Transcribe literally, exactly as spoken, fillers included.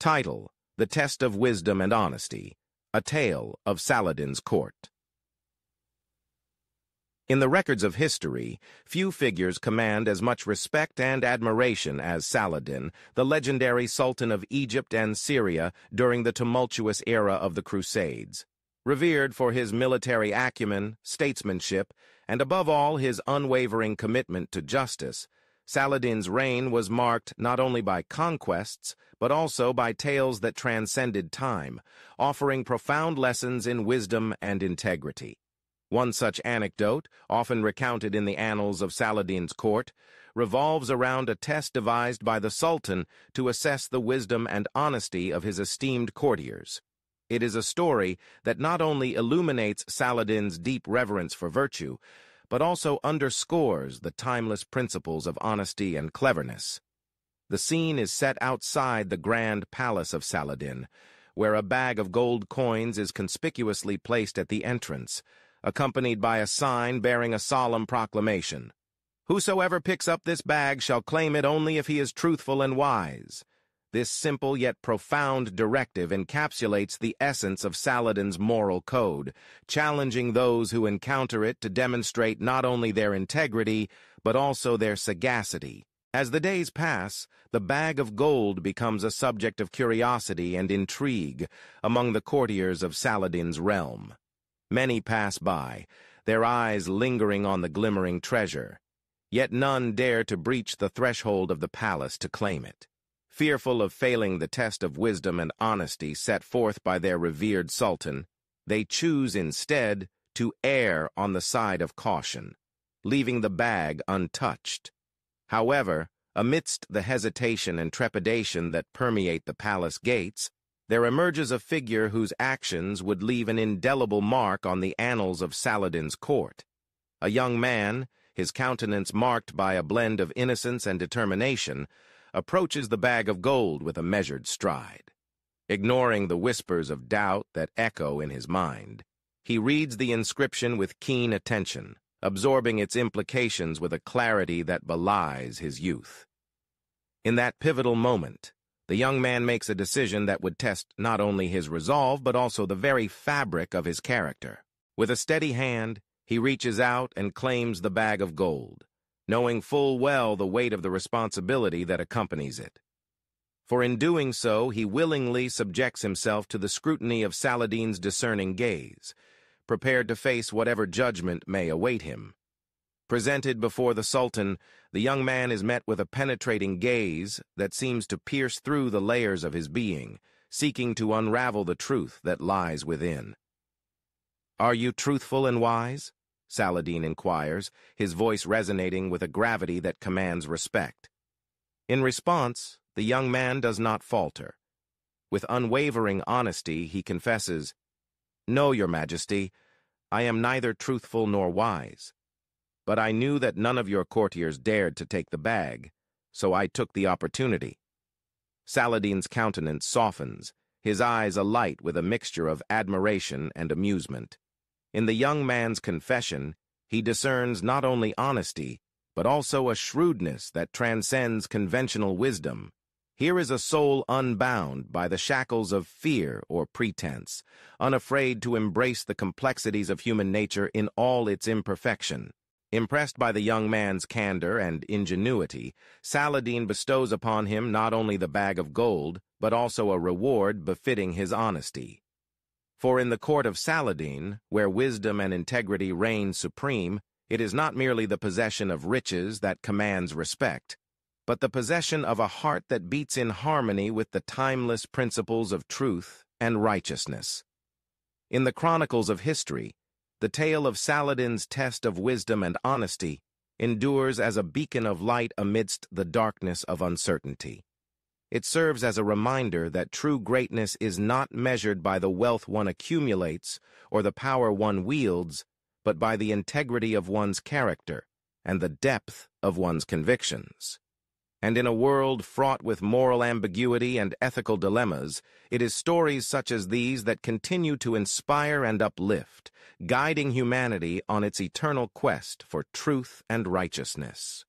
Title: The Test of Wisdom and Honesty, A Tale of Saladin's Court. In the records of history, few figures command as much respect and admiration as Saladin, the legendary Sultan of Egypt and Syria during the tumultuous era of the Crusades. Revered for his military acumen, statesmanship, and above all his unwavering commitment to justice, Saladin's reign was marked not only by conquests, but also by tales that transcended time, offering profound lessons in wisdom and integrity. One such anecdote, often recounted in the annals of Saladin's court, revolves around a test devised by the Sultan to assess the wisdom and honesty of his esteemed courtiers. It is a story that not only illuminates Saladin's deep reverence for virtue, but also underscores the timeless principles of honesty and cleverness. The scene is set outside the grand palace of Saladin, where a bag of gold coins is conspicuously placed at the entrance, accompanied by a sign bearing a solemn proclamation. "Whosoever picks up this bag shall claim it only if he is truthful and wise." This simple yet profound directive encapsulates the essence of Saladin's moral code, challenging those who encounter it to demonstrate not only their integrity, but also their sagacity. As the days pass, the bag of gold becomes a subject of curiosity and intrigue among the courtiers of Saladin's realm. Many pass by, their eyes lingering on the glimmering treasure, yet none dare to breach the threshold of the palace to claim it. Fearful of failing the test of wisdom and honesty set forth by their revered sultan, they choose instead to err on the side of caution, leaving the bag untouched. However, amidst the hesitation and trepidation that permeate the palace gates, there emerges a figure whose actions would leave an indelible mark on the annals of Saladin's court. A young man, his countenance marked by a blend of innocence and determination, approaches the bag of gold with a measured stride. Ignoring the whispers of doubt that echo in his mind, he reads the inscription with keen attention, absorbing its implications with a clarity that belies his youth. In that pivotal moment, the young man makes a decision that would test not only his resolve, but also the very fabric of his character. With a steady hand, he reaches out and claims the bag of gold, knowing full well the weight of the responsibility that accompanies it. For in doing so, he willingly subjects himself to the scrutiny of Saladin's discerning gaze, prepared to face whatever judgment may await him. Presented before the Sultan, the young man is met with a penetrating gaze that seems to pierce through the layers of his being, seeking to unravel the truth that lies within. "Are you truthful and wise?" Saladin inquires, his voice resonating with a gravity that commands respect. In response, the young man does not falter. With unwavering honesty, he confesses, "No, Your Majesty, I am neither truthful nor wise. But I knew that none of your courtiers dared to take the bag, so I took the opportunity." Saladin's countenance softens, his eyes alight with a mixture of admiration and amusement. In the young man's confession, he discerns not only honesty, but also a shrewdness that transcends conventional wisdom. Here is a soul unbound by the shackles of fear or pretense, unafraid to embrace the complexities of human nature in all its imperfection. Impressed by the young man's candor and ingenuity, Saladin bestows upon him not only the bag of gold, but also a reward befitting his honesty. For in the court of Saladin, where wisdom and integrity reign supreme, it is not merely the possession of riches that commands respect, but the possession of a heart that beats in harmony with the timeless principles of truth and righteousness. In the chronicles of history, the tale of Saladin's test of wisdom and honesty endures as a beacon of light amidst the darkness of uncertainty. It serves as a reminder that true greatness is not measured by the wealth one accumulates or the power one wields, but by the integrity of one's character and the depth of one's convictions. And in a world fraught with moral ambiguity and ethical dilemmas, it is stories such as these that continue to inspire and uplift, guiding humanity on its eternal quest for truth and righteousness.